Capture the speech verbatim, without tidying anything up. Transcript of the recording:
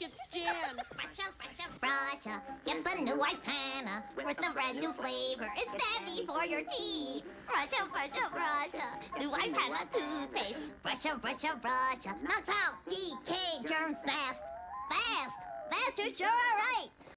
Look, it's Jan. Brush up, brush up, brush up. Get the new Ipana with the brand new flavor. It's dandy for your teeth. Brush up, brush up, brush up. New Ipana toothpaste. Brush up, brush up, brush up. Knocks out D K germs fast. Fast. Fast, you sure are right.